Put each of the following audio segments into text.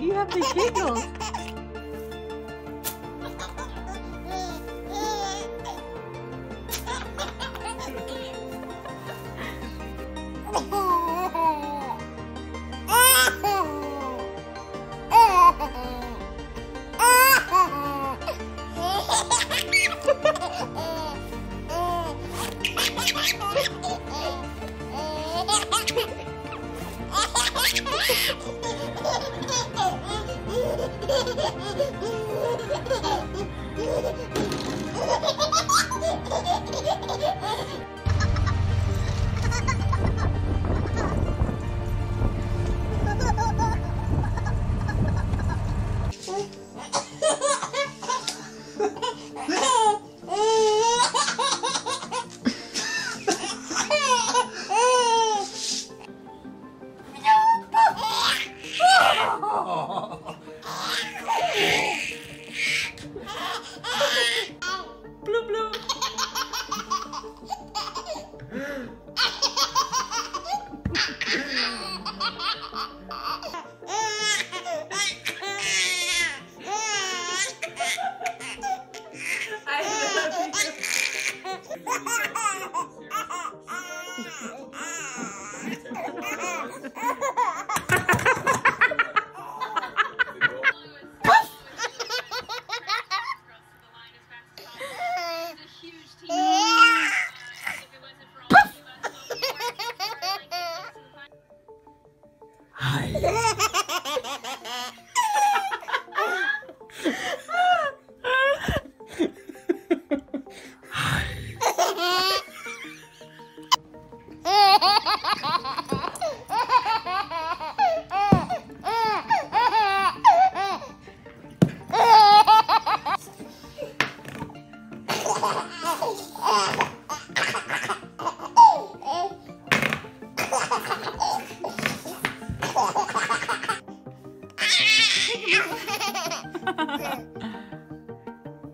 You have the giggles.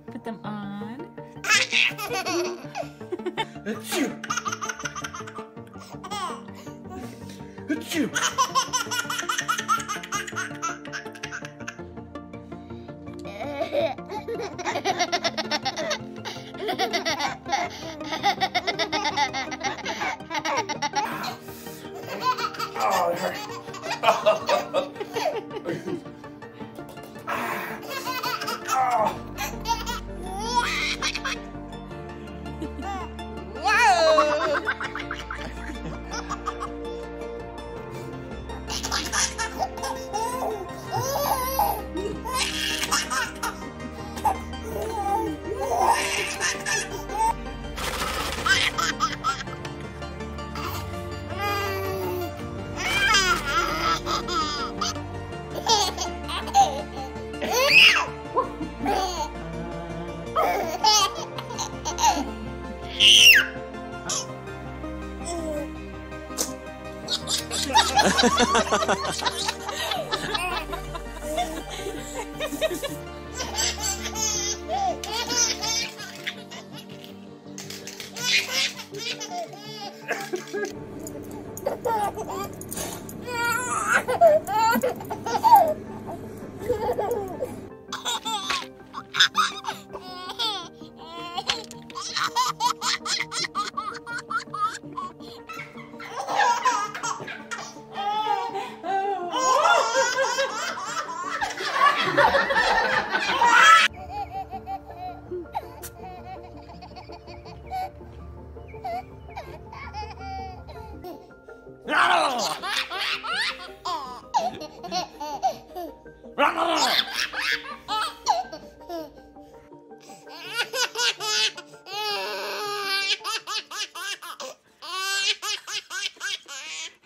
Put them on. Oh, it hurts.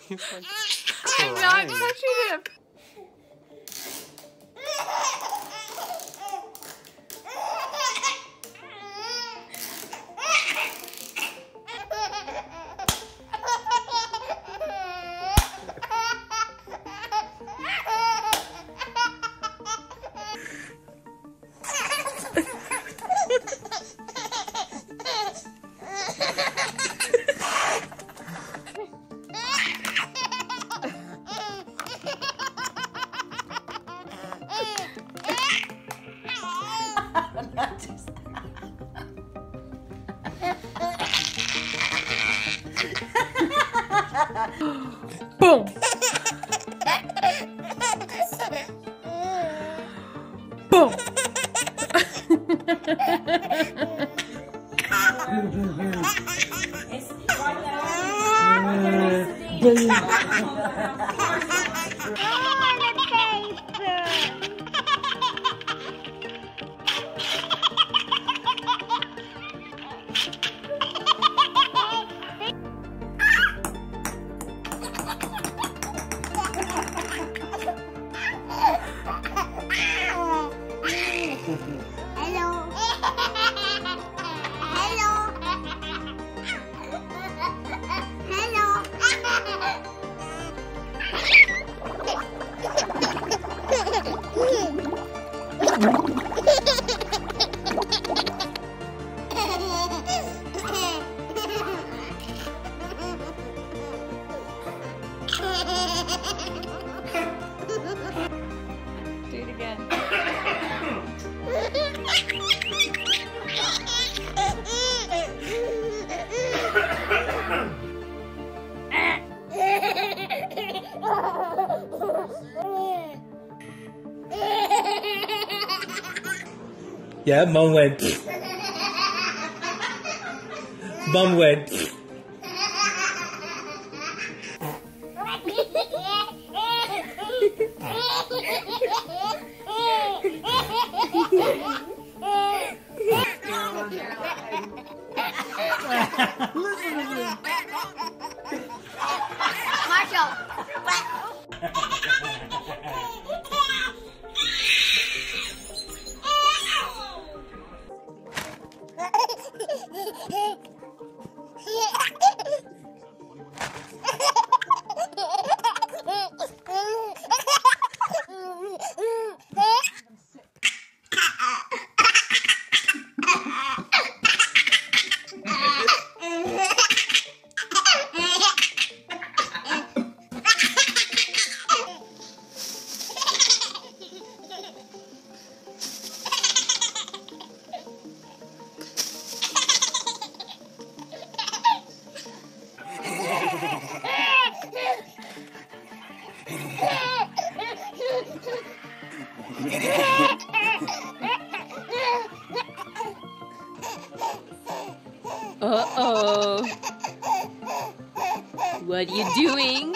He's like crying. I'm not touching him. Boom! Boom! Hello. Hello. Hello. Do it again. Yeah, mom went. Mom went. Listen to this. Marshall. Uh-oh. What are you doing?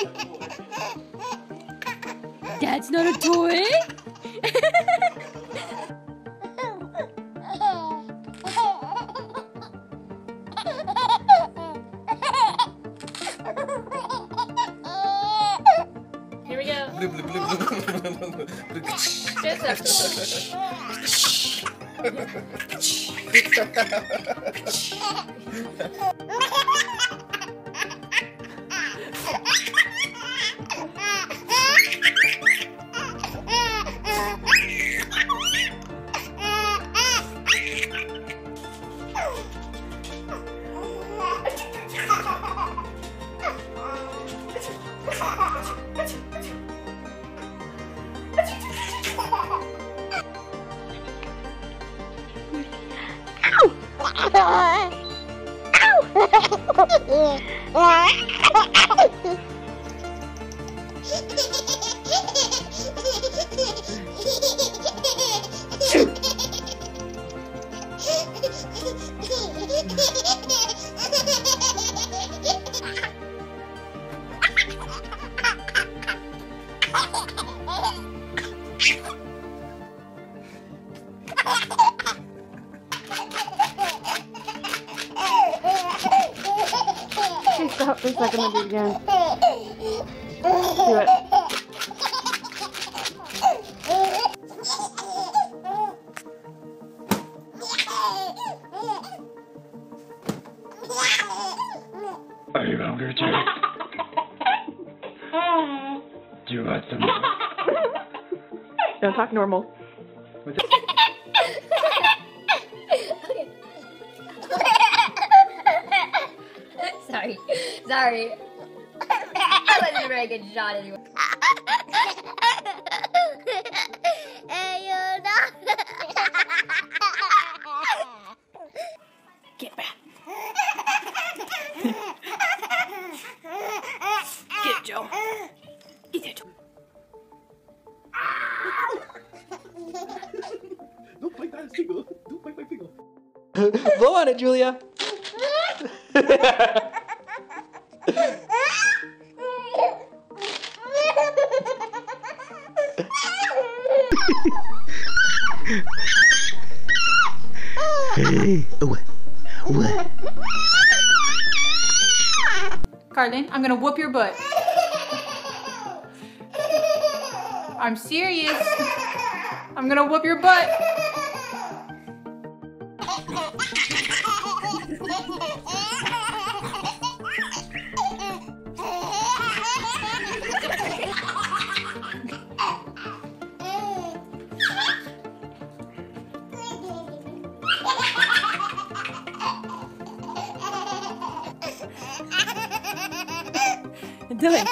That's not a toy? Here we go. Stop this, I'm gonna do it again. Do it. Are you hungry too? Do you want some more? Now talk normal. What's that? Sorry. Sorry. That wasn't a very good shot anyway. Get back. Get Joe. Eat it. Don't bite that finger. Don't bite my finger. Blow on it, Julia. What? Carlin, I'm gonna whoop your butt. I'm serious. I'm gonna whoop your butt. Do it.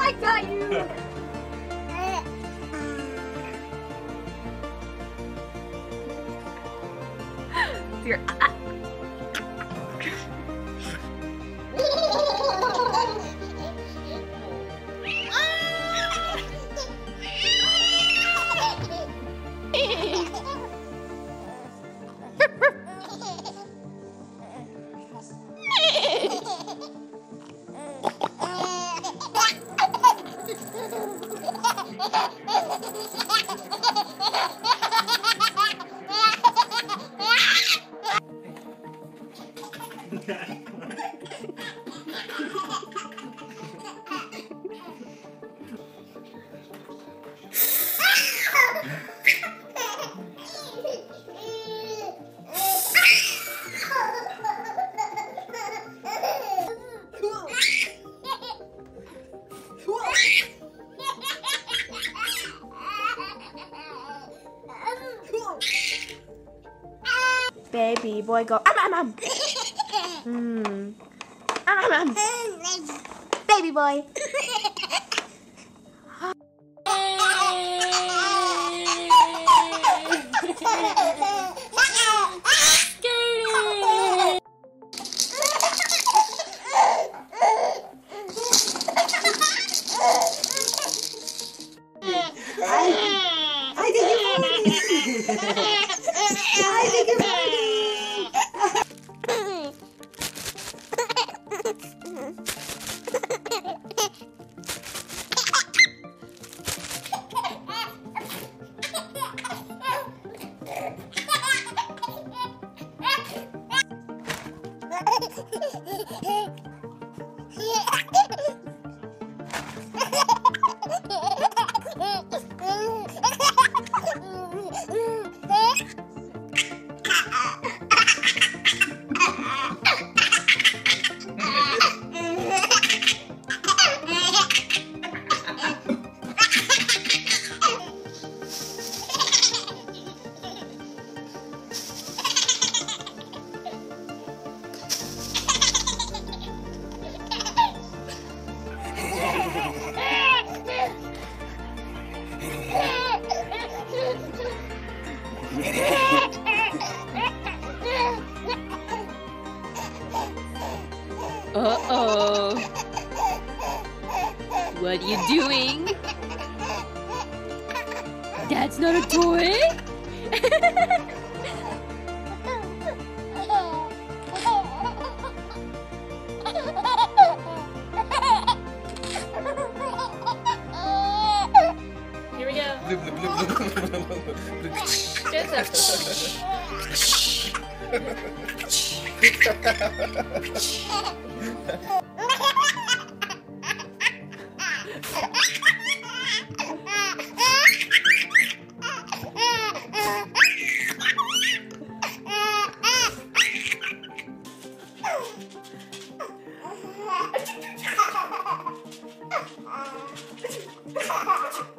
I got you! Dear. Baby boy, go. Baby boy. That's not a toy? Here we go. Joseph. Ha ha ha!